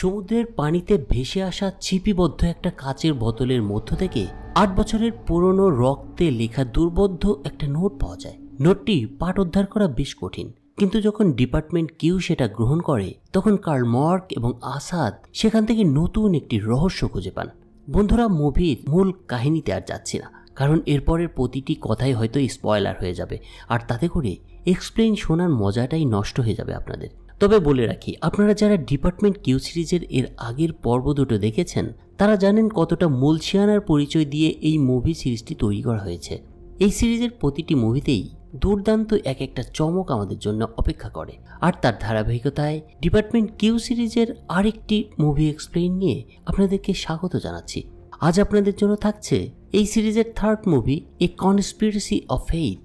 समुद्रेर पानीते भेसे आसा चिपिबद्ध एक काचेर बोतलेर मध्य थेके 8 বছরের पुरानो रक्ते लेखा दुर्बोध्य एक नोट पावा जाय। नोटटी पाठ उद्धार करा बेश कठिन, किन्तु जखन डिपार्टमेंट किउ सेटा ग्रहण करे तखन कार्ल मार्क एबं आसाद सेखान थेके नतून एकटी रहस्य खुंजे पान। बंधुरा मुभिर मूल काहिनीते आर जाच्छी ना, कारण एरपरेर प्रतिटी कथाई हयतो स्पयलार हये जाबे आर ताते करे एक्सप्लेन शोनार मजाटाई नष्ट हये जाबे आपनादेर। तबे बोले राखी आपनारा जारा डिपार्टमेंट किउ सिरिजेर एर आगेर पर्व दुटो देखेछेन तारा जानेन कतटा मूलशियानार परिचय दिये एई मुभि सिरिजटी तैरि करा हयेछे। एई सिरिजेर प्रतिटी मुभितेई दुर्दान्त एक एक चमक आमादेर जोन्नो अपेक्षा करे आर तार धाराबाहिकताय डिपार्टमेंट किउ सिरिजेर आरेकटी मुभि एक्सप्लेन निये आपनादेरके स्वागत जानाच्छि। आज आपनादेर जोन्नो थाकছে এই সিরিজের third movie A conspiracy of faith.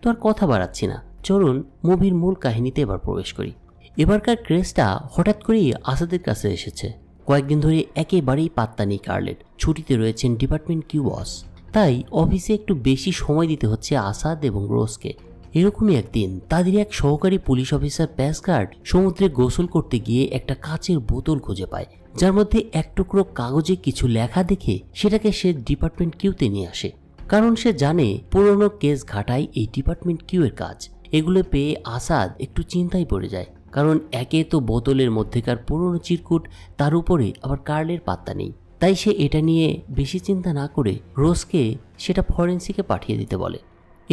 তো আর কথা বাড়াচ্ছি না, চলুন মুভির মূল কাহিনীতে এবার প্রবেশ করি। এবারকার ক্রেজটা হঠাৎ করেই আসাদের কাছে এসেছে। কয়েকদিন ধরে একেবারেই পাত্তা নেই কার্লের, ছুটিতে রয়েছেন ডিপার্টমেন্ট কিউ বস, তাই অফিসে একটু বেশি সময় দিতে হচ্ছে আসাদ এবং রোজকে। এরকমই একদিন তাদের এক সহকারী পুলিশ অফিসার প্যাসকার্ড সমুদ্রে গোসল করতে গিয়ে একটা কাচের বোতল খুঁজে পায় যার মধ্যে এক টুকরো কাগজে কিছু লেখা দেখে সেটাকে সে ডিপার্টমেন্ট কিউতে নিয়ে আসে, কারণ সে জানে পুরনো কেস ঘাটাই এই ডিপার্টমেন্ট কিউয়ের কাজ। এগুলো পেয়ে আসাদ একটু চিন্তায় পড়ে যায়, কারণ একে তো বোতলের মধ্যেকার পুরনো চিরকুট, তার উপরে আবার কার্লের পাত্তা নেই। তাই সে এটা নিয়ে বেশি চিন্তা না করে রোজকে সেটা ফরেন্সিকে পাঠিয়ে দিতে বলে।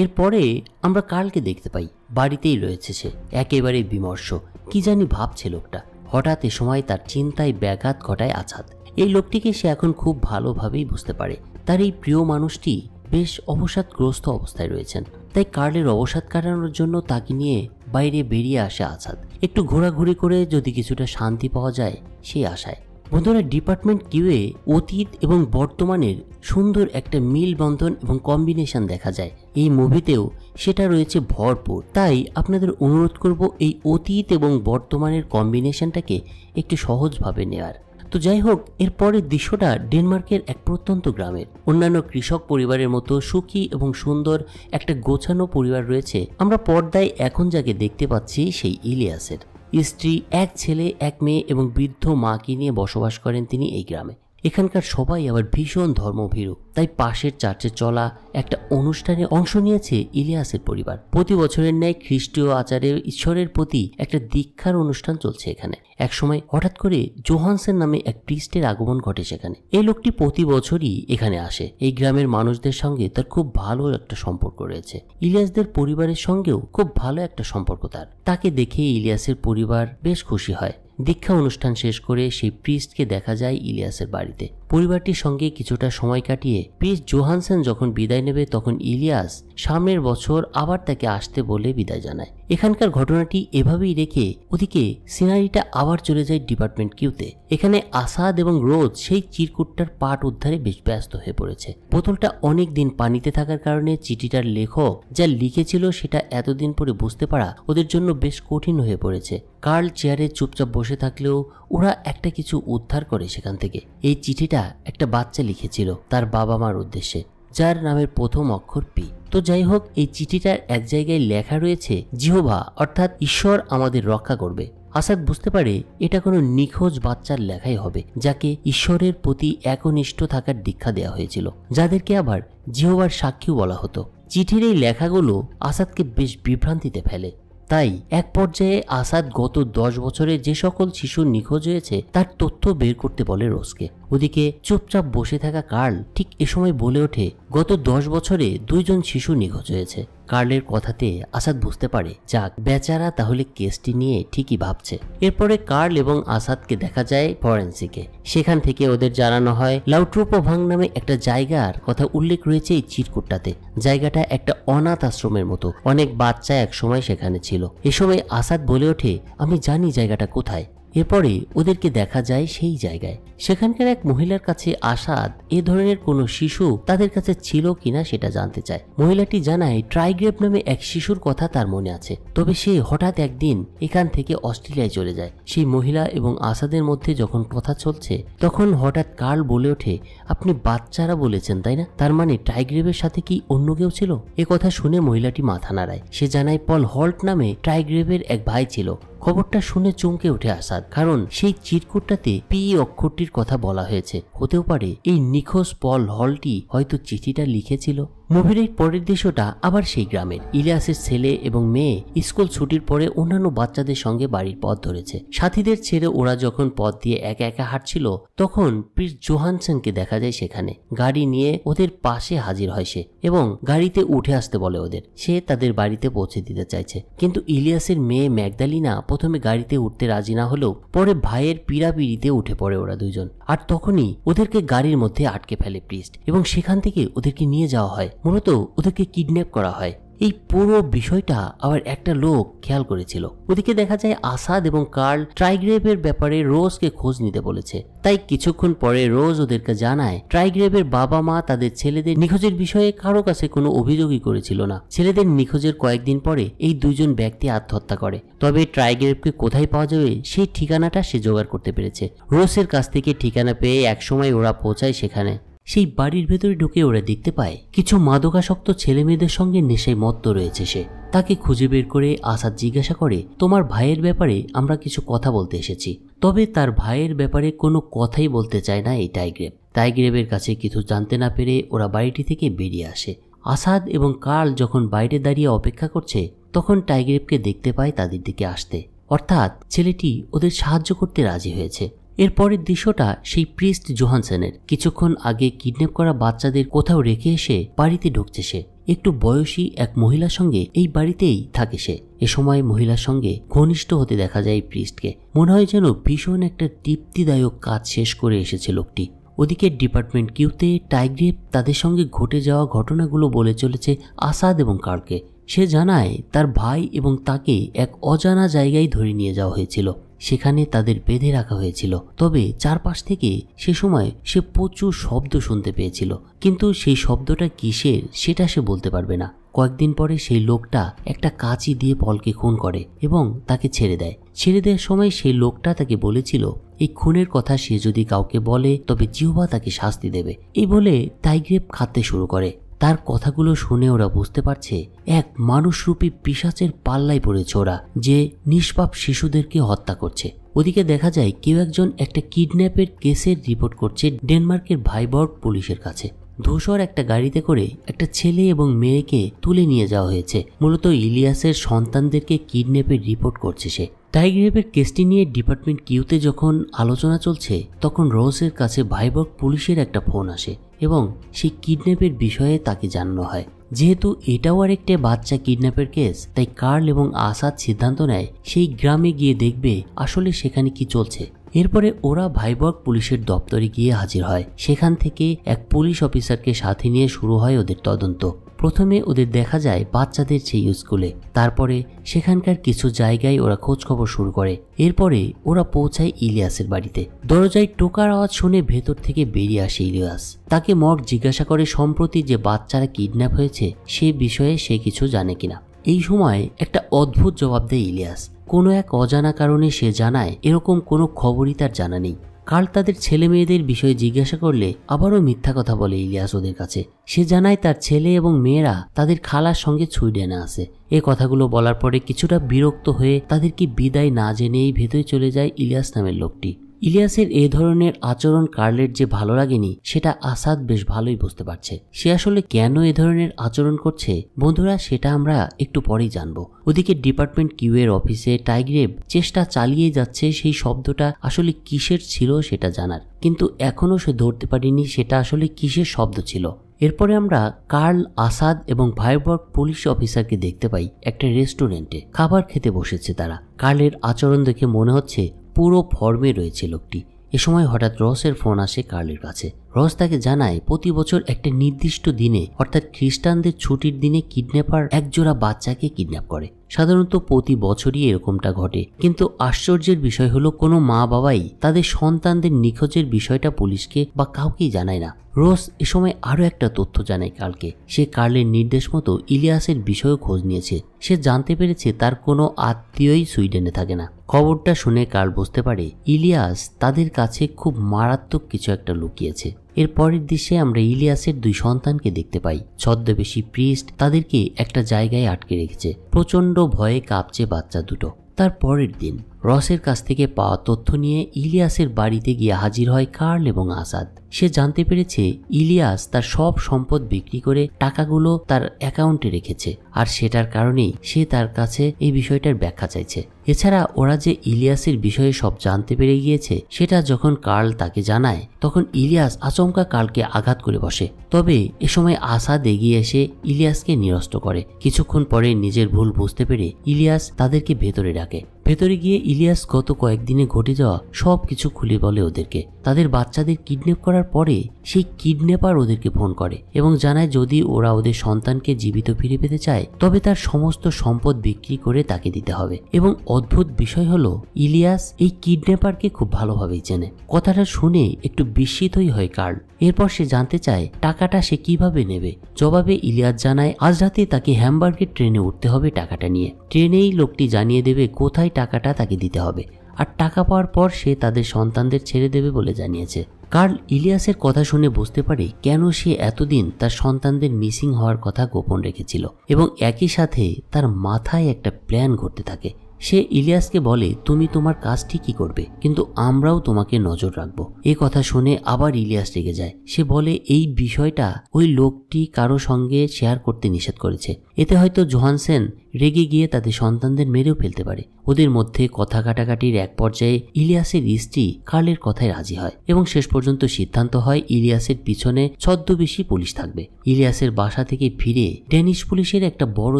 এরপরে আমরা কার্লকে দেখতে পাই বাড়িতেই রয়েছে সে, একেবারে বিমর্ষ, কি জানি ভাবছে লোকটা। হঠাৎ এ সময় তার চিন্তায় ব্যাঘাত ঘটায় আছাদ। এই লোকটিকে সে এখন খুব ভালোভাবেই বুঝতে পারে তার এই প্রিয় মানুষটি বেশ অবসাদগ্রস্ত অবস্থায় রয়েছেন, তাই কার্লের অবসাদ কাটানোর জন্য তাকে নিয়ে বাইরে বেরিয়ে আসে আছাদ। একটু ঘোরাঘুরি করে যদি কিছুটা শান্তি পাওয়া যায় সেই আশায়। বন্ধুরা, ডিপার্টমেন্ট কিউয়ে অতীত এবং বর্তমানের সুন্দর একটা মিলবন্ধন এবং কম্বিনেশন দেখা যায়, এই মুভিতেও সেটা রয়েছে ভরপুর। তাই আপনাদের অনুরোধ করব এই অতীত এবং বর্তমানের কম্বিনেশনটাকে একটু সহজভাবে নেওয়ার। তো যাই হোক, এরপরের দৃশ্যটা ডেনমার্কের এক প্রত্যন্ত গ্রামের। অন্যান্য কৃষক পরিবারের মতো সুখী এবং সুন্দর একটা গোছানো পরিবার রয়েছে। আমরা পর্দায় এখন যাকে দেখতে পাচ্ছি সেই ইলিয়াসের। স্ত্রী, এক ছেলে, এক মেয়ে এবং বৃদ্ধ মাকে নিয়ে বসবাস করেন তিনি এই গ্রামে। এখানকার সবাই আবার ভীষণ ধর্মভীরু, তাই পাশের চার্চে চলা একটা অনুষ্ঠানে অংশ নিয়েছে ইলিয়াসের পরিবার। প্রতি বছরের ন্যায় খ্রিস্টীয় আচারে ঈশ্বরের প্রতি একটা দীক্ষার অনুষ্ঠান চলছে এখানে। একসময় হঠাৎ করে জোহানসেন নামে এক প্রিস্টের আগমন ঘটে সেখানে। এই লোকটি প্রতি বছরই এখানে আসে। এই গ্রামের মানুষদের সঙ্গে তার খুব ভালো একটা সম্পর্ক রয়েছে, ইলিয়াসদের পরিবারের সঙ্গেও খুব ভালো একটা সম্পর্ক তার। তাকে দেখে ইলিয়াসের পরিবার বেশ খুশি হয়। দীক্ষা অনুষ্ঠান শেষ করে সেই প্রিস্টকে দেখা যায় ইলিয়াসের বাড়িতে। পরিবারটির সঙ্গে কিছুটা সময় কাটিয়ে প্রিস্ট জোহানসেন যখন বিদায় নেবে তখন ইলিয়াস সামনের বছর আবার তাকে আসতে বলে বিদায় জানায়। এখানকার ঘটনাটি এভাবেই রেখে ওদিকে সিনারিটা আবার চলে যায় ডিপার্টমেন্ট কিউতে। এখানে আসাদ এবং রোজ সেই চিরকুটটার পাঠ উদ্ধারে বেশ ব্যস্ত হয়ে পড়েছে। বোতলটা অনেক দিন পানিতে থাকার কারণে চিঠিটার লেখক যা লিখেছিল সেটা এতদিন পরে বুঝতে পারা ওদের জন্য বেশ কঠিন হয়ে পড়েছে। কার্ল চেয়ারে চুপচাপ বসে থাকলেও ওরা একটা কিছু উদ্ধার করে সেখান থেকে। এই চিঠিটা একটা বাচ্চা লিখেছিল তার বাবা মার উদ্দেশ্যে, যার নামের প্রথম অক্ষর পি। তো যাই হোক, এই চিঠিটার এক জায়গায় লেখা রয়েছে জিহোভা, অর্থাৎ ঈশ্বর আমাদের রক্ষা করবে। আসাদ বুঝতে পারে এটা কোনো নিখোঁজ বাচ্চার লেখাই হবে যাকে ঈশ্বরের প্রতি একনিষ্ঠ থাকার দীক্ষা দেওয়া হয়েছিল, যাদেরকে আবার জিহোভার সাক্ষীও বলা হতো। চিঠির এই লেখাগুলো আসাদকে বেশ বিভ্রান্তিতে ফেলে। তাই এক পর্যায়ে আসাদ গত 10 বছরে যে সকল শিশু নিখোঁজ হয়েছে তার তথ্য বের করতে বলে রোজকে। ওদিকে চুপচাপ বসে থাকা কার্ল ঠিক এ সময় বলে ওঠে, গত 10 বছরে 2 জন শিশু নিখোঁজ হয়েছে। কার্লের কথাতে আসাদ বুঝতে পারে, যাক বেচারা তাহলে কেসটি নিয়ে ঠিকই ভাবছে। এরপরে কার্ল এবং আসাদকে দেখা যায় ফরেন্সিকে। সেখান থেকে ওদের জানানো হয় লাউট্রুপোভাং নামে একটা জায়গার কথা উল্লেখ রয়েছে এই চিরকুটটাতে। জায়গাটা একটা অনাথ আশ্রমের মতো, অনেক বাচ্চা একসময় সেখানে ছিল। এ সময় আসাদ বলে ওঠে, আমি জানি জায়গাটা কোথায়। এরপরে ওদেরকে দেখা যায় সেই জায়গায়। সেখানকার এক মহিলার কাছে আসাদ এই ধরনের কোনো শিশু তাদের কাছে ছিল কিনা সেটা জানতে চায়। মহিলাটি জানায় ট্রাইগ্রেপ নামে এক শিশুর কথা তার মনে আছে, তবে সে হঠাৎ একদিন এখান থেকে অস্ট্রেলিয়ায় চলে যায়। সেই মহিলা এবং আসাদের মধ্যে যখন কথা চলছে তখন হঠাৎ কার্ল বলে ওঠে, আপনি বাচ্চারা বলেছেন তাই না, তার মানে ট্রাইগ্রেপের সাথে কি অন্য কেউ ছিল? এ কথা শুনে মহিলাটি মাথা নাড়ায়। সে জানায় পল হল্ট নামে ট্রাইগ্রেপের এক ভাই ছিল। খবরটা শুনে চমকে ওঠে আসাদ, কারণ সেই চিরকুটটাতে পি অক্ষরটির কথা বলা হয়েছে। হতেও পারে এই নিখোঁজ পল হলটি হয়তো চিঠিটা লিখেছিল। মুভির এই পরের দৃশ্যটা আবার সেই গ্রামের। ইলিয়াসের ছেলে এবং মেয়ে স্কুল ছুটির পরে অন্যান্য বাচ্চাদের সঙ্গে বাড়ির পথ ধরেছে। সাথীদের ছেড়ে ওরা যখন পথ দিয়ে একা একা হাঁটছিল তখন পিট জোহানসনকে দেখা যায় সেখানে। গাড়ি নিয়ে ওদের পাশে হাজির হয় সে এবং গাড়িতে উঠে আসতে বলে ওদের। সে তাদের বাড়িতে পৌঁছে দিতে চাইছে, কিন্তু ইলিয়াসের মেয়ে ম্যাগদালিনা প্রথমে গাড়িতে উঠতে রাজি না হলেও পরে ভাইয়ের পিড়াপিড়িতে উঠে পড়ে ওরা দুজন। আর তখনই ওদেরকে গাড়ির মধ্যে আটকে ফেলে প্রিস্ট এবং সেখান থেকে ওদেরকে নিয়ে যাওয়া হয়। মূলত ওদেরকে কিডন্যাপ করা হয়। এই পুরো বিষয়টা আবার একটা লোক খেয়াল করেছিল। ওদিকে দেখা যায় আসাদ এবং কার্ল ট্রাইগ্রেপের ব্যাপারে রোজকে খোঁজ নিতে বলেছে। তাই কিছুক্ষণ পরে রোজ ওদেরকে জানায় ট্রাইগ্রেপের বাবা মা তাদের ছেলেদের নিখোঁজের বিষয়ে কারো কাছে কোনো অভিযোগই করেছিল না। ছেলেদের নিখোঁজের কয়েকদিন পরে এই দুজন ব্যক্তি আত্মহত্যা করে, তবে ট্রাইগ্রেপকে কোথায় পাওয়া যাবে সেই ঠিকানাটা সে জোগাড় করতে পেরেছে। রোজের কাছ থেকে ঠিকানা পেয়ে একসময় ওরা পৌঁছায় সেখানে। সেই বাড়ির ভেতরে ঢুকে ওরা দেখতে পায় কিছু মাদকাসক্ত ছেলে মেয়েদের সঙ্গে নেশায় মত্ত রয়েছে সে। তাকে খুঁজে বের করে আসাদ জিজ্ঞাসা করে, তোমার ভাইয়ের ব্যাপারে আমরা কিছু কথা বলতে এসেছি। তবে তার ভাইয়ের ব্যাপারে কোনো কথাই বলতে চায় না এই ট্রাইগ্রেপ। ট্রাইগ্রেপের কাছে কিছু জানতে না পেরে ওরা বাড়িটি থেকে বেরিয়ে আসে। আসাদ এবং কার্ল যখন বাইরে দাঁড়িয়ে অপেক্ষা করছে তখন ট্রাইগ্রেপকে দেখতে পায় তাদের দিকে আসতে, অর্থাৎ ছেলেটি ওদের সাহায্য করতে রাজি হয়েছে। এরপরের দৃশ্যটা সেই প্রিস্ট জোহানসনের। কিছুক্ষণ আগে কিডন্যাপ করা বাচ্চাদের কোথাও রেখে এসে বাড়িতে ঢুকছে সে। একটু বয়সী এক মহিলার সঙ্গে এই বাড়িতেই থাকে সে। এ সময় মহিলার সঙ্গে ঘনিষ্ঠ হতে দেখা যায় প্রিস্টকে। মনে হয় যেন ভীষণ একটা তৃপ্তিদায়ক কাজ শেষ করে এসেছে লোকটি। ওদিকে ডিপার্টমেন্ট কিউতে ট্রাইগ্রেপ তাদের সঙ্গে ঘটে যাওয়া ঘটনাগুলো বলে চলেছে আসাদ এবং কার্লকে। সে জানায় তার ভাই এবং তাকে এক অজানা জায়গায় ধরে নিয়ে যাওয়া হয়েছিল, সেখানে তাদের বেঁধে রাখা হয়েছিল। তবে চারপাশ থেকে সে সময় সে প্রচুর শব্দ শুনতে পেয়েছিল, কিন্তু সেই শব্দটা কিসের সেটা সে বলতে পারবে না। কয়েকদিন পরে সেই লোকটা একটা কাঁচি দিয়ে পলকে খুন করে এবং তাকে ছেড়ে দেয়। ছেড়ে দেওয়ার সময় সেই লোকটা তাকে বলেছিল এই খুনের কথা সে যদি কাউকে বলে তবে জিহবা তাকে শাস্তি দেবে। এই বলে ট্রাইগ্রেপ কাঁদতে শুরু করে। তার কথাগুলো শুনে ওরা বুঝতে পারছে এক মানুষরূপী পিশাচের পাল্লায় পড়েছে ওরা, যে নিষ্পাপ শিশুদেরকে হত্যা করছে। ওদিকে দেখা যায় কেউ একজন একটা কিডন্যাপের কেসের রিপোর্ট করছে ডেনমার্কের ভাইবর্গ পুলিশের কাছে। ধূসর একটা গাড়িতে করে একটা ছেলে এবং মেয়েকে তুলে নিয়ে যাওয়া হয়েছে। মূলত ইলিয়াসের সন্তানদেরকে কিডন্যাপের রিপোর্ট করছে সে। ট্রাইগ্রেপের কেসটি নিয়ে ডিপার্টমেন্ট কিউতে যখন আলোচনা চলছে তখন রোজের কাছে ভাইবর্গ পুলিশের একটা ফোন আসে এবং সেই কিডন্যাপের বিষয়ে তাকে জানানো হয়। যেহেতু এটাও আর একটা বাচ্চা কিডন্যাপের কেস, তাই কার্ল এবং আসাদ সিদ্ধান্ত নেয় সেই গ্রামে গিয়ে দেখবে আসলে সেখানে কি চলছে। এরপরে ওরা ভাইবর্গ পুলিশের দপ্তরে গিয়ে হাজির হয়। সেখান থেকে এক পুলিশ অফিসারকে সাথে নিয়ে শুরু হয় ওদের তদন্ত। প্রথমে ওদের দেখা যায় বাচ্চাদের সেই স্কুলে, তারপরে সেখানকার কিছু জায়গায় ওরা খোঁজখবর শুরু করে। এরপরে ওরা পৌঁছায় ইলিয়াসের বাড়িতে। দরজায় টোকার আওয়াজ শুনে ভেতর থেকে বেরিয়ে আসে ইলিয়াস। তাকে মক জিজ্ঞাসা করে সম্প্রতি যে বাচ্চারা কিডন্যাপ হয়েছে সে বিষয়ে সে কিছু জানে কিনা। এই সময় একটা অদ্ভুত জবাব দেয় ইলিয়াস। কোনো এক অজানা কারণে সে জানায় এরকম কোনো খবরই তার জানা নেই। কার্ল তাদের ছেলে মেয়েদের বিষয়ে জিজ্ঞাসা করলে আবারও মিথ্যা কথা বলে ইলিয়াস ওদের কাছে। সে জানায় তার ছেলে এবং মেয়েরা তাদের খালার সঙ্গে সুইডেনে আসে। এ কথাগুলো বলার পরে কিছুটা বিরক্ত হয়ে তাদেরকে বিদায় না জেনেই ভেতরে চলে যায় ইলিয়াস নামের লোকটি। ইলিয়াসের এ ধরনের আচরণ কার্লের যে ভালো লাগেনি সেটা আসাদ বেশ ভালোই বুঝতে পারছে। সে আসলে কেন এ ধরনের আচরণ করছে বন্ধুরা সেটা আমরা একটু পরেই জানবো। ওদিকে ডিপার্টমেন্ট কিউ এর অফিসে ট্রাইগ্রেপ চেষ্টা চালিয়ে যাচ্ছে সেই শব্দটা আসলে কিসের ছিল সেটা জানার, কিন্তু এখনও সে ধরতে পারেনি সেটা আসলে কিসের শব্দ ছিল। এরপরে আমরা কার্ল, আসাদ এবং ভাইবর্গ পুলিশ অফিসারকে দেখতে পাই একটা রেস্টুরেন্টে খাবার খেতে বসেছে তারা। কার্লের আচরণ দেখে মনে হচ্ছে পুরো ফর্মে রয়েছে লোকটি। এ সময় হঠাৎ রসের ফোন আসে কার্লের কাছে। রস তাকে জানায় প্রতি বছর একটা নির্দিষ্ট দিনে অর্থাৎ খ্রিস্টানদের ছুটির দিনে কিডন্যাপার একজোড়া বাচ্চাকে কিডন্যাপ করে। সাধারণত প্রতি বছরই এরকমটা ঘটে, কিন্তু আশ্চর্যের বিষয় হলো কোনো মা বাবাই তাদের সন্তানদের নিখোঁজের বিষয়টা পুলিশকে বা কাউকেই জানায় না। রোজ এ সময় আরও একটা তথ্য জানায় কার্লকে। সে কার্লের নির্দেশ মতো ইলিয়াসের বিষয়ে খোঁজ নিয়েছে। সে জানতে পেরেছে তার কোনো আত্মীয়ই সুইডেনে থাকে না। খবরটা শুনে কার্ল বুঝতে পারে ইলিয়াস তাদের কাছে খুব মারাত্মক কিছু একটা লুকিয়েছে। এর পরের দৃশ্যে আমরা ইলিয়াসের দুই সন্তানকে দেখতে পাই। ছদ্মবেশী প্রিস্ট তাদেরকে একটা জায়গায় আটকে রেখেছে। প্রচণ্ড ভয়ে কাঁপছে বাচ্চা দুটো। তার পরের দিন রসের কাছ থেকে পাওয়া তথ্য নিয়ে ইলিয়াসের বাড়িতে গিয়ে হাজির হয় কার্ল এবং আসাদ। সে জানতে পেরেছে ইলিয়াস তার সব সম্পদ বিক্রি করে টাকাগুলো তার অ্যাকাউন্টে রেখেছে, আর সেটার কারণেই সে তার কাছে এই বিষয়টার ব্যাখ্যা চাইছে। এছাড়া ওরা যে ইলিয়াসের বিষয়ে সব জানতে পেরে গিয়েছে সেটা যখন কার্ল তাকে জানায় তখন ইলিয়াস আচমকা কার্লকে আঘাত করে বসে। তবে এ সময় আসাদ এগিয়ে এসে ইলিয়াসকে নিরস্ত করে। কিছুক্ষণ পরে নিজের ভুল বুঝতে পেরে ইলিয়াস তাদেরকে ভেতরে ডাকে। ভেতরে গিয়ে ইলিয়াস গত কয়েকদিনে ঘটে যাওয়া সব কিছু খুলে বলে ওদেরকে। তাদের বাচ্চাদের কিডন্যাপ করার পরে সেই কিডন্যাপার ওদেরকে ফোন করে এবং জানায় যদি ওরা ওদের সন্তানকে জীবিত ফিরে পেতে চায় তবে তার সমস্ত সম্পদ বিক্রি করে তাকে দিতে হবে। এবং অদ্ভুত বিষয় হলো ইলিয়াস এই কিডন্যাপারকে খুব ভালোভাবেই চেনে। কথাটা শুনে একটু বিস্মিতই হয় কার্ল। এরপর সে জানতে চায় টাকাটা সে কিভাবে নেবে। জবাবে ইলিয়াস জানায় আজ রাতে তাকে হ্যামবার্গের ট্রেনে উঠতে হবে। টাকাটা নিয়ে ট্রেনেই লোকটি জানিয়ে দেবে কোথায় টাকাটা তাকে দিতে হবে, আর টাকা পাওয়ার পর সে তাদের সন্তানদের ছেড়ে দেবে বলে জানিয়েছে। কার্ল ইলিয়াসের কথা শুনে বুঝতে পারে কেন সে এতদিন তার সন্তানদের মিসিং হওয়ার কথা গোপন রেখেছিল, এবং একই সাথে তার মাথায় একটা প্ল্যান ঘটতে থাকে। সে ইলিয়াসকে বলে তুমি তোমার কাজ ঠিকই করবে, কিন্তু আমরাও তোমাকে নজর রাখবো। এ কথা শুনে আবার ইলিয়াস রেগে যায়। সে বলে এই বিষয়টা ওই লোকটি কারো সঙ্গে শেয়ার করতে নিষেধ করেছে, এতে হয়তো জোহানসেন রেগে গিয়ে তাদের সন্তানদের মেরেও ফেলতে পারে। ওদের মধ্যে কথা কাটাকাটির এক পর্যায়ে ইলিয়াসের স্ত্রী কার্লের কথায় রাজি হয় এবং শেষ পর্যন্ত সিদ্ধান্ত হয় ইলিয়াসের পিছনে ছদ্মবেশী পুলিশ থাকবে। ইলিয়াসের বাসা থেকে ফিরে ডেনিশ পুলিশের একটা বড়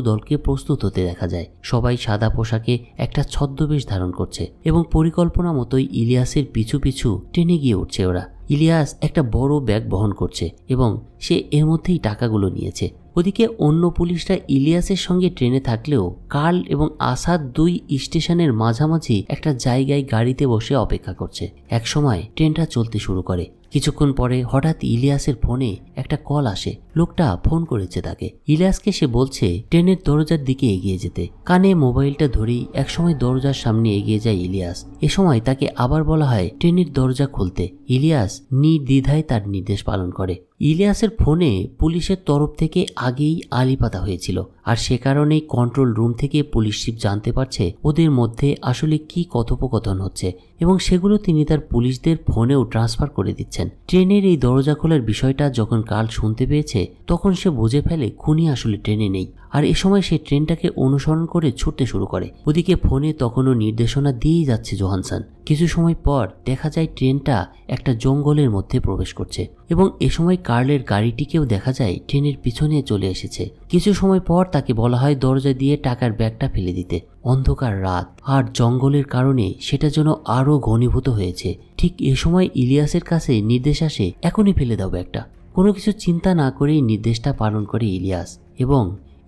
দলকে প্রস্তুত হতে দেখা যায়। সবাই সাদা পোশাকে একটা ছদ্মবেশ ধারণ করছে এবং পরিকল্পনা মতোই ইলিয়াসের পিছু পিছু ট্রেনে গিয়ে উঠছে ওরা। ইলিয়াস একটা বড় ব্যাগ বহন করছে এবং সে এর মধ্যেই টাকাগুলো নিয়েছে। ওদিকে অন্য পুলিশরা ইলিয়াসের সঙ্গে ট্রেনে থাকলেও কার্ল এবং আসাদ দুই স্টেশনের মাঝামাঝি একটা জায়গায় গাড়িতে বসে অপেক্ষা করছে। একসময় ট্রেনটা চলতে শুরু করে। কিছুক্ষণ পরে হঠাৎ ইলিয়াসের ফোনে একটা কল আসে। লোকটা ফোন করেছে তাকে। ইলিয়াসকে সে বলছে ট্রেনের দরজার দিকে এগিয়ে যেতে। কানে মোবাইলটা ধরেই একসময় দরজার সামনে এগিয়ে যায় ইলিয়াস। এ সময় তাকে আবার বলা হয় ট্রেনের দরজা খুলতে। ইলিয়াস নির্দ্বিধায় তার নির্দেশ পালন করে। ইলিয়াসের ফোনে পুলিশের তরফ থেকে আগেই আলিপাতা হয়েছিল, আর সে কারণেই কন্ট্রোল রুম থেকে পুলিশ চিফ জানতে পারছে ওদের মধ্যে আসলে কি কথোপকথন হচ্ছে, এবং সেগুলো তিনি তার পুলিশদের ফোনেও ট্রান্সফার করে দিচ্ছেন। ট্রেনের এই দরজা খোলার বিষয়টা যখন কার্ল শুনতে পেয়েছে তখন সে বুঝে ফেলে খুনি আসলে ট্রেনে নেই, আর এ সময় সে ট্রেনটাকে অনুসরণ করে ছুটতে শুরু করে। ওদিকে ফোনে তখনও নির্দেশনা দিয়েই যাচ্ছে জোহানসন। কিছু সময় পর দেখা যায় ট্রেনটা একটা জঙ্গলের মধ্যে প্রবেশ করছে, এবং এ সময় কার্লের গাড়িটিকেও দেখা যায় ট্রেনের পিছনে চলে এসেছে। কিছু সময় পর তাকে বলা হয় দরজা দিয়ে টাকার ব্যাগটা ফেলে দিতে। অন্ধকার রাত আর জঙ্গলের কারণে সেটা যেন আরও ঘনীভূত হয়েছে। ঠিক এ সময় ইলিয়াসের কাছে নির্দেশ আসে এখনই ফেলে দাও ব্যাগটা। কোনো কিছু চিন্তা না করেই নির্দেশটা পালন করে ইলিয়াস, এবং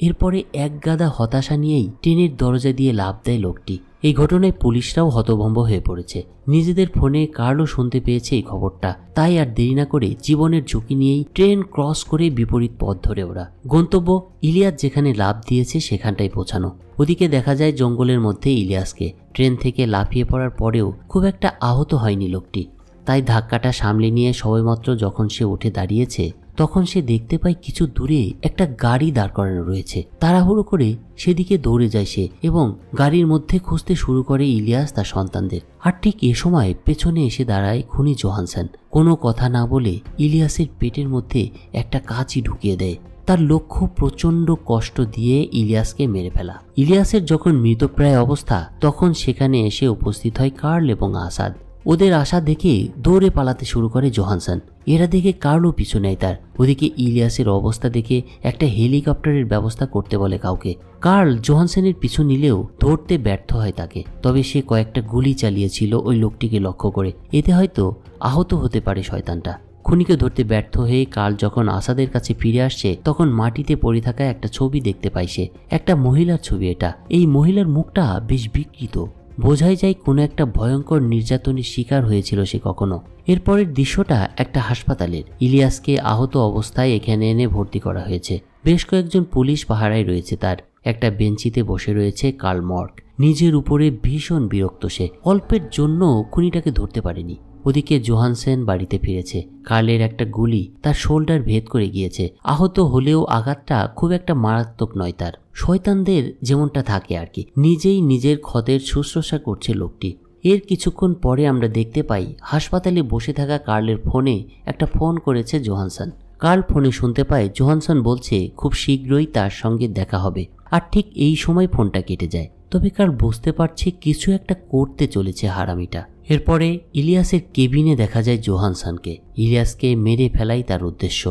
এরপরে এক গাদা হতাশা নিয়েই ট্রেনের দরজা দিয়ে লাফ দেয় লোকটি। এই ঘটনায় পুলিশরাও হতভম্ব হয়ে পড়েছে। নিজেদের ফোনে কার্লও শুনতে পেয়েছে এই খবরটা, তাই আর দেরি না করে জীবনের ঝুঁকি নিয়েই ট্রেন ক্রস করে বিপরীত পথ ধরে ওরা গন্তব্য ইলিয়াস যেখানে লাফ দিয়েছে সেখানটায় পৌঁছানো। ওদিকে দেখা যায় জঙ্গলের মধ্যে ইলিয়াসকে। ট্রেন থেকে লাফিয়ে পড়ার পরেও খুব একটা আহত হয়নি লোকটি, তাই ধাক্কাটা সামলে নিয়ে সবেমাত্র যখন সে উঠে দাঁড়িয়েছে তখন সে দেখতে পায় কিছু দূরে একটা গাড়ি দাঁড় করানো রয়েছে। তাড়াহুড়ো করে সেদিকে দৌড়ে যায় সে এবং গাড়ির মধ্যে খুঁজতে শুরু করে ইলিয়াস তার সন্তানদের। আর ঠিক এ সময় পেছনে এসে দাঁড়ায় খুনি জোহানসন। কোনো কথা না বলে ইলিয়াসের পেটের মধ্যে একটা কাঁচি ঢুকিয়ে দেয়। তার লক্ষ্য প্রচণ্ড কষ্ট দিয়ে ইলিয়াসকে মেরে ফেলা। ইলিয়াসের যখন মৃতপ্রায় অবস্থা তখন সেখানে এসে উপস্থিত হয় কার্ল এবং আসাদ। ওদের আশা দেখে দৌড়ে পালাতে শুরু করে জোহানসন। এরা দেখে কার্লও পিছু নেয় তার। ওদিকে ইলিয়াসের অবস্থা দেখে একটা হেলিকপ্টারের ব্যবস্থা করতে বলে কাউকে। কার্ল জোহানসনের পিছু নিলেও ধরতে ব্যর্থ হয় তাকে। তবে সে কয়েকটা গুলি চালিয়েছিল ওই লোকটিকে লক্ষ্য করে, এতে হয়তো আহত হতে পারে শয়তানটা। খুনিকে ধরতে ব্যর্থ হয়ে কাল যখন আসাদের কাছে ফিরে আসছে তখন মাটিতে পড়ে থাকা একটা ছবি দেখতে পায় সে। একটা মহিলার ছবি এটা। এই মহিলার মুখটা বেশ বিকৃত, বোঝাই যায় কোনো একটা ভয়ঙ্কর নির্যাতনের শিকার হয়েছিল সে কখনো। এরপরের দৃশ্যটা একটা হাসপাতালের। ইলিয়াসকে আহত অবস্থায় এখানে এনে ভর্তি করা হয়েছে। বেশ কয়েকজন পুলিশ পাহারায় রয়েছে তার। একটা বেঞ্চিতে বসে রয়েছে কার্ল মর্ক। নিজের উপরে ভীষণ বিরক্ত সে, অল্পের জন্য খুনিটাকে ধরতে পারেনি। ওদিকে জোহানসেন বাড়িতে ফিরেছে। কার্লের একটা গুলি তার শোল্ডার ভেদ করে গিয়েছে। আহত হলেও আঘাতটা খুব একটা মারাত্মক নয় তার। শয়তানদের যেমনটা থাকে আর কি, নিজেই নিজের ক্ষতের শুশ্রূষা করছে লোকটি। এর কিছুক্ষণ পরে আমরা দেখতে পাই হাসপাতালে বসে থাকা কার্লের ফোনে একটা ফোন করেছে জোহানসন। কার্ল ফোনে শুনতে পায় জোহানসন বলছে খুব শীঘ্রই তার সঙ্গে দেখা হবে। আর ঠিক এই সময় ফোনটা কেটে যায়। তবে কার্ল বুঝতে পারছে কিছু একটা করতে চলেছে হারামিটা। এরপরে ইলিয়াসের কেবিনে দেখা যায় জোহানসনকে। ইলিয়াসকে মেরে ফেলাই তার উদ্দেশ্য,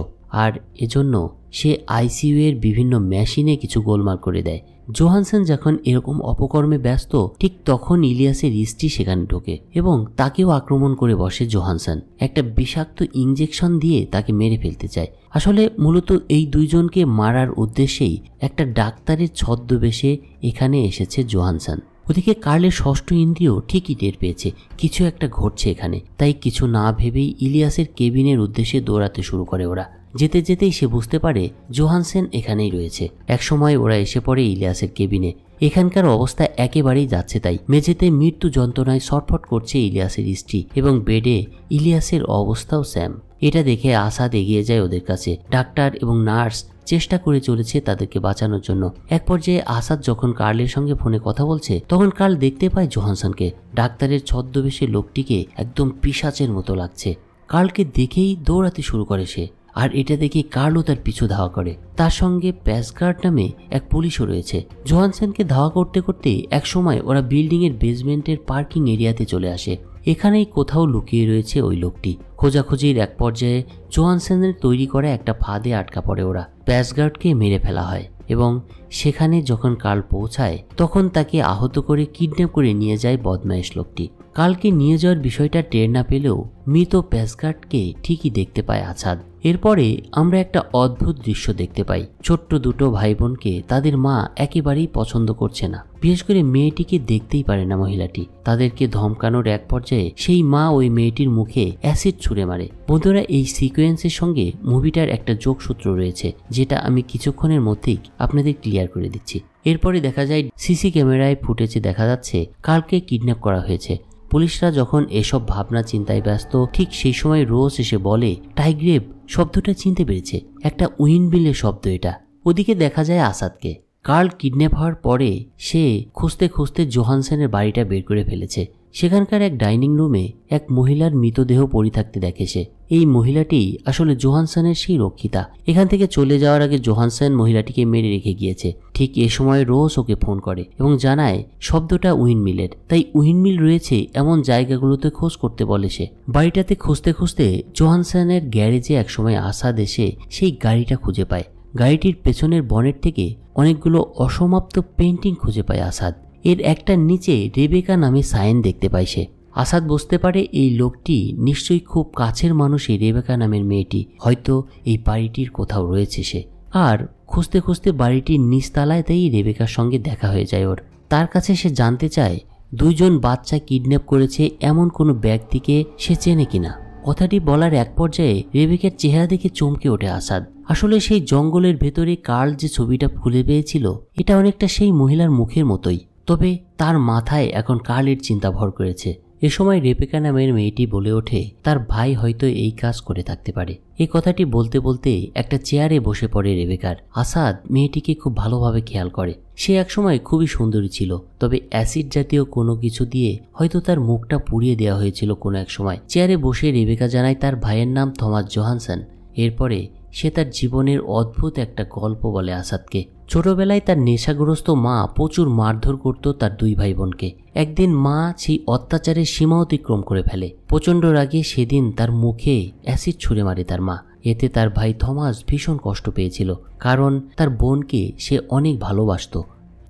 আর এজন্য সে আইসিইউ এর বিভিন্ন মেশিনে কিছু গোলমাল করে দেয়। জোহানসন যখন এরকম অপকর্মে ব্যস্ত ঠিক তখন ইলিয়াসের স্ত্রী সেখানে ঢোকে এবং তাকেও আক্রমণ করে বসে জোহানসন। একটা বিষাক্ত ইঞ্জেকশন দিয়ে তাকে মেরে ফেলতে চায়। আসলে মূলত এই দুইজনকে মারার উদ্দেশ্যেই একটা ডাক্তারের ছদ্মবেশে এখানে এসেছে জোহানসন। ওদিকে কার্লের ষষ্ঠ ইন্দ্রিয় ঠিকই টের পেয়েছে কিছু একটা ঘটছে এখানে। তাই কিছু না ভেবেই ইলিয়াসের কেবিনের উদ্দেশ্যে দৌড়াতে শুরু করে ওরা। যেতে যেতেই সে বুঝতে পারে জোহানসেন এখানেই রয়েছে। একসময় ওরা এসে পড়ে ইলিয়াসের কেবিনে। এখানকার অবস্থা একেবারেই যাচ্ছে তাই। মেঝেতে মৃত্যু যন্ত্রণায় ছটফট করছে ইলিয়াসের স্ত্রী এবং বেডে ইলিয়াসের অবস্থাও স্যাম। এটা দেখে আসাদ এগিয়ে যায় ওদের কাছে। ডাক্তার এবং নার্স চেষ্টা করে চলেছে তাদেরকে বাঁচানোর জন্য। এক পর্যায়ে আসাদ যখন কার্লের সঙ্গে ফোনে কথা বলছে তখন কার্ল দেখতে পায় জোহানসনকে। ডাক্তারের ছদ্মবেশে লোকটিকে একদম পিশাচের মতো লাগছে। কার্লকে দেখেই দৌড়াতে শুরু করে সে, আর এটা দেখে কার্লও তার পিছু ধাওয়া করে। তার সঙ্গে প্যাসগার্ড নামে এক পুলিশও রয়েছে। জোহানসনকে ধাওয়া করতে করতে একসময় ওরা বিল্ডিংয়ের বেসমেন্টের পার্কিং এরিয়াতে চলে আসে। এখানেই কোথাও লুকিয়ে রয়েছে ওই লোকটি। খোঁজাখুঁজির এক পর্যায়ে জোহানসনের তৈরি করা একটা ফাঁদে আটকা পড়ে ওরা। প্যাসগার্ডকে মেরে ফেলা হয় এবং সেখানে যখন কার্ল পৌঁছায় তখন তাকে আহত করে কিডন্যাপ করে নিয়ে যায় বদমায়েশ লোকটি। কার্লকে নিয়ে যাওয়ার বিষয়টা টের না পেলেও মৃত প্যাসগার্ডকে ঠিকই দেখতে পায় আসাদ। এরপরে আমরা একটা অদ্ভুত দৃশ্য দেখতে পাই। ছোট্ট দুটো ভাই বোনকে তাদের মা একেবারেই পছন্দ করছে না। বিশেষ করে মেয়েটিকে দেখতেই পারে না মহিলাটি। তাদেরকে ধমকানোর এক পর্যায়ে সেই মা ওই মেয়েটির মুখে অ্যাসিড ছুঁড়ে মারে। বন্ধুরা, এই সিকোয়েন্সের সঙ্গে মুভিটার একটা যোগসূত্র রয়েছে যেটা আমি কিছুক্ষণের মধ্যেই আপনাদের ক্লিয়ার করে দিচ্ছি। এরপরে দেখা যায় সিসি ক্যামেরায় ফুটেজে দেখা যাচ্ছে কার্লকে কিডন্যাপ করা হয়েছে। পুলিশরা যখন এসব ভাবনা চিন্তায় ব্যস্ত ঠিক সেই সময় রোজ এসে বলে টাইগ্রেভ শব্দটা চিনতে পেরেছে। একটা উইন্ডমিলের শব্দ এটা। ওদিকে দেখা যায় আসাদকে। কার্ল কিডন্যাপ হওয়ার পরে সে খুঁজতে খুঁজতে জোহানসনের বাড়িটা বের করে ফেলেছে। সেখানকার এক ডাইনিং রুমে এক মহিলার মৃতদেহ পড়ে থাকতে দেখে সে। এই মহিলাটি আসলে জোহানসনের সেই রক্ষিতা। এখান থেকে চলে যাওয়ার আগে জোহানসন মহিলাটিকে মেরে রেখে গিয়েছে। ঠিক এ সময় রোজ ওকে ফোন করে এবং জানায় শব্দটা উইন্ডমিলের, তাই উইন্ডমিল রয়েছে এমন জায়গাগুলোতে খোঁজ করতে বলে সে। বাড়িটাতে খুঁজতে খুঁজতে জোহানসনের গ্যারেজে একসময় আসাদ এসে সেই গাড়িটা খুঁজে পায়। গাড়িটির পেছনের বনেট থেকে অনেকগুলো অসমাপ্ত পেন্টিং খুঁজে পায় আসাদ। এর একটা নিচে রেবেকা নামে সাইন দেখতে পায় সে। আসাদ বুঝতে পারে এই লোকটি নিশ্চয়ই খুব কাছের মানুষ এই রেবেকা নামের মেয়েটি। হয়তো এই বাড়িটির কোথাও রয়েছে সে। আর খুঁজতে খুঁজতে বাড়িটির নিচতলায়তেই রেবেকার সঙ্গে দেখা হয়ে যায় ওর। তার কাছে সে জানতে চায় দুইজন বাচ্চা কিডন্যাপ করেছে এমন কোনো ব্যক্তিকে সে চেনে কিনা। কথাটি বলার এক পর্যায়ে রেবেকার চেহারা দেখে চমকে ওঠে আসাদ। আসলে সেই জঙ্গলের ভেতরে কার্ল যে ছবিটা খুলে পেয়েছিল এটা অনেকটা সেই মহিলার মুখের মতোই, তবে তার মাথায় এখন কার্লের চিন্তা ভর করেছে। এ সময় রেবেকা নামের মেয়েটি বলে ওঠে তার ভাই হয়তো এই কাজ করে থাকতে পারে। এই কথাটি বলতে বলতে একটা চেয়ারে বসে পড়ে রেবেকার। আসাদ মেয়েটিকে খুব ভালোভাবে খেয়াল করে। সে একসময় খুবই সুন্দরী ছিল, তবে অ্যাসিড জাতীয় কোনো কিছু দিয়ে হয়তো তার মুখটা পুড়িয়ে দেওয়া হয়েছিল কোনো এক সময়। চেয়ারে বসে রেবেকা জানায় তার ভাইয়ের নাম থমাস জোহানসন। এরপরে সে তার জীবনের অদ্ভুত একটা গল্প বলে আসাদকে। ছোটবেলায় তার নেশাগ্রস্ত মা প্রচুর মারধর করত তার দুই ভাই বোনকে। একদিন মা সেই অত্যাচারের সীমা অতিক্রম করে ফেলে। প্রচণ্ড রাগে সেদিন তার মুখে অ্যাসিড ছুঁড়ে মারে তার মা। এতে তার ভাই থমাস ভীষণ কষ্ট পেয়েছিল, কারণ তার বোনকে সে অনেক ভালোবাসত।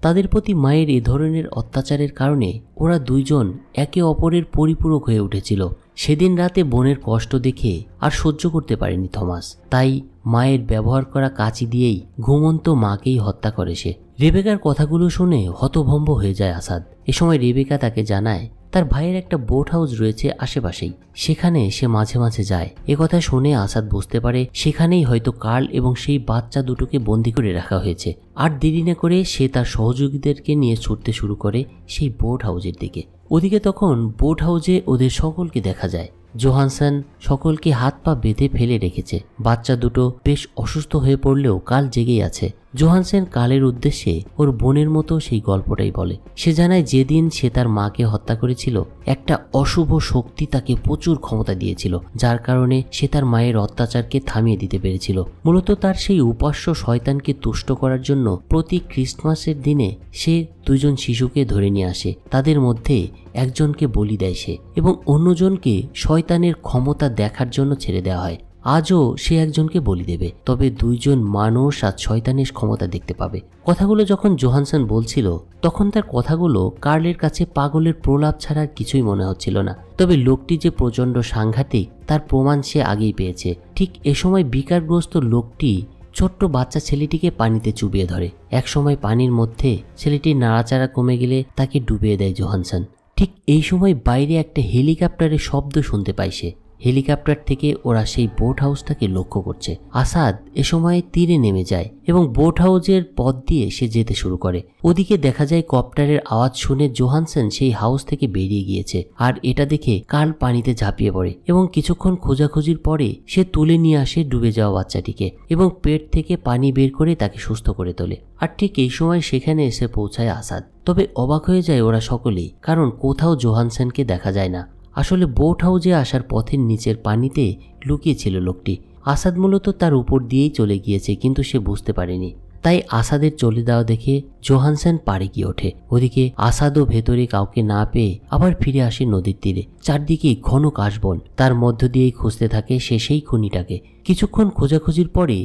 তাদের প্রতি মায়ের এ ধরনের অত্যাচারের কারণে ওরা দুইজন একে অপরের পরিপূরক হয়ে উঠেছিল। সেদিন রাতে বোনের কষ্ট দেখে আর সহ্য করতে পারেনি থমাস। তাই মায়ের ব্যবহার করা কাঁচি দিয়েই ঘুমন্ত মাকেই হত্যা করে সে। রেবেকার কথাগুলো শুনে হতভম্ব হয়ে যায় আসাদ। এ সময় রেবেকা তাকে জানায় তার ভাইয়ের একটা বোট হাউস রয়েছে আশেপাশেই, সেখানে সে মাঝে মাঝে যায়। একথা শুনে আসাদ বুঝতে পারে সেখানেই হয়তো কার্ল এবং সেই বাচ্চা দুটোকে বন্দি করে রাখা হয়েছে। আর দেরি না করে সে তার সহযোগীদেরকে নিয়ে ছুটতে শুরু করে সেই বোট হাউসের দিকে। ওদিকে তখন বোট হাউসে ওদের সকলকে দেখা যায়। জোহানসন সকলকে হাত পা বেঁধে ফেলে রেখেছে। বাচ্চা দুটো বেশ অসুস্থ হয়ে পড়লেও কাল জেগেই আছে। জোহানসন কালের উদ্দেশ্যে ওর বোনের মতো সেই গল্পটাই বলে। সে জানায় যেদিন সে তার মাকে হত্যা করেছিল, একটা অশুভ শক্তি তাকে প্রচুর ক্ষমতা দিয়েছিল, যার কারণে সে তার মায়ের অত্যাচারকে থামিয়ে দিতে পেরেছিল। মূলত তার সেই উপাস্য শয়তানকে তুষ্ট করার জন্য প্রতি ক্রিসমাসের দিনে সে দুজন শিশুকে ধরে নিয়ে আসে। তাদের মধ্যে একজনকে বলি দেয় সে, এবং অন্যজনকে শয়তানের ক্ষমতা দেখার জন্য ছেড়ে দেওয়া হয়। আজও সে একজনকে বলি দেবে, তবে দুইজন মানুষ আর শয়তানের ক্ষমতা দেখতে পাবে। কথাগুলো যখন জোহানসন বলছিল, তখন তার কথাগুলো কার্লের কাছে পাগলের প্রলাপ ছাড়া কিছুই মনে হচ্ছিল না। তবে লোকটি যে প্রচণ্ড সাংঘাতিক তার প্রমাণ সে আগেই পেয়েছে। ঠিক এ সময় বিকারগ্রস্ত লোকটি ছোট্ট বাচ্চা ছেলেটিকে পানিতে চুবিয়ে ধরে। একসময় পানির মধ্যে ছেলেটির নাড়াচাড়া কমে গেলে তাকে ডুবিয়ে দেয় জোহানসন। ঠিক এই সময় বাইরে একটা হেলিকপ্টারের শব্দ শুনতে পায় সে। হেলিকপ্টার থেকে ওরা সেই বোট হাউসটাকে লক্ষ্য করছে। আসাদ এ সময় তীরে নেমে যায় এবং বোট হাউসের পথ দিয়ে সে যেতে শুরু করে। ওদিকে দেখা যায় কপ্টারের আওয়াজ শুনে জোহানসন সেই হাউস থেকে বেরিয়ে গিয়েছে। আর এটা দেখে কার্ল পানিতে ঝাঁপিয়ে পড়ে এবং কিছুক্ষণ খোঁজাখুঁজির পরে সে তুলে নিয়ে আসে ডুবে যাওয়া বাচ্চাটিকে এবং পেট থেকে পানি বের করে তাকে সুস্থ করে তোলে। আর ঠিক এই সময় সেখানে এসে পৌঁছায় আসাদ। তবে অবাক হয়ে যায় ওরা সকলেই, কারণ কোথাও জোহানসনকে দেখা যায় না। আসলে বোট হাউজে আসার পথের নিচের পানিতে লুকিয়েছিল লোকটি। আসাদ মূলত তার উপর দিয়েই চলে গিয়েছে, কিন্তু সে বুঝতে পারেনি। তাই আসাদের চলে যাওয়া দেখে জোহানসন পাড়ে গিয়ে ওঠে। ওদিকে আসাদও ভেতরে কাউকে না পেয়ে আবার ফিরে আসে নদীর তীরে। চারদিকে ঘন কাশবন, তার মধ্য দিয়েই খুঁজতে থাকে সে সেই খুনিটাকে। কিছুক্ষণ খোঁজাখুঁজির পরে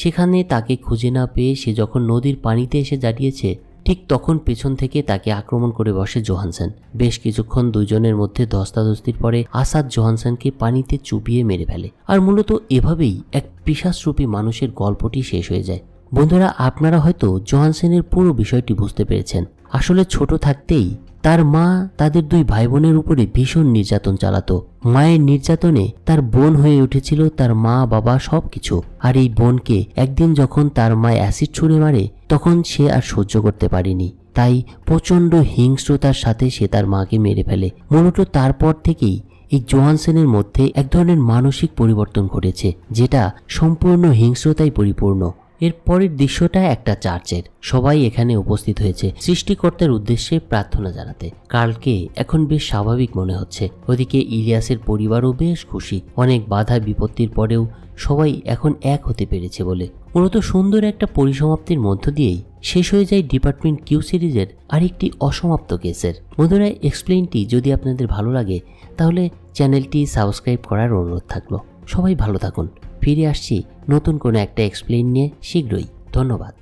সেখানে তাকে খুঁজে না পেয়ে সে যখন নদীর পানিতে এসে দাঁড়িয়েছে, ঠিক তখন পেছন থেকে তাকে আক্রমণ করে বসে জোহানসন। বেশ কিছুক্ষণ দুইজনের মধ্যে ধস্তাধস্তির পরে আসাদ জোহানসনকে পানিতে চুবিয়ে মেরে ফেলে। আর মূলত এভাবেই এক পিশাচরূপী মানুষের গল্পটি শেষ হয়ে যায়। বন্ধুরা, আপনারা হয়তো জোহানসনের পুরো বিষয়টি বুঝতে পেরেছেন। আসলে ছোট থাকতেই তার মা তাদের দুই ভাই বোনের উপরে ভীষণ নির্যাতন চালাতো। মায়ের নির্যাতনে তার বোন হয়ে উঠেছিল তার মা বাবা সব কিছু। আর এই বোনকে একদিন যখন তার মা অ্যাসিড ছুঁড়ে মারে, তখন সে আর সহ্য করতে পারেনি। তাই প্রচণ্ড হিংস্রতার সাথে সে তার মাকে মেরে ফেলে। মূলত তারপর থেকেই এই জোহানসনের মধ্যে এক ধরনের মানসিক পরিবর্তন ঘটেছে, যেটা সম্পূর্ণ হিংস্রতায় পরিপূর্ণ। এর পরের দৃশ্যটা একটা চার্চের। সবাই এখানে উপস্থিত হয়েছে সৃষ্টিকর্তার উদ্দেশ্যে প্রার্থনা জানাতে। কার্লকে এখন বেশ স্বাভাবিক মনে হচ্ছে। ওদিকে ইলিয়াসের পরিবারও বেশ খুশি, অনেক বাধা বিপত্তির পরেও সবাই এখন এক হতে পেরেছে বলে। মূলত সুন্দর একটা পরিসমাপ্তির মধ্য দিয়েই শেষ হয়ে যায় ডিপার্টমেন্ট কিউ সিরিজের আরেকটি অসমাপ্ত কেসের। বন্ধুরা, এক্সপ্লেইনটি যদি আপনাদের ভালো লাগে তাহলে চ্যানেলটি সাবস্ক্রাইব করার অনুরোধ থাকলো। সবাই ভালো থাকুন, ফিরে আসছি নতুন কোনো একটা এক্সপ্লেইন নিয়ে শীঘ্রই। ধন্যবাদ।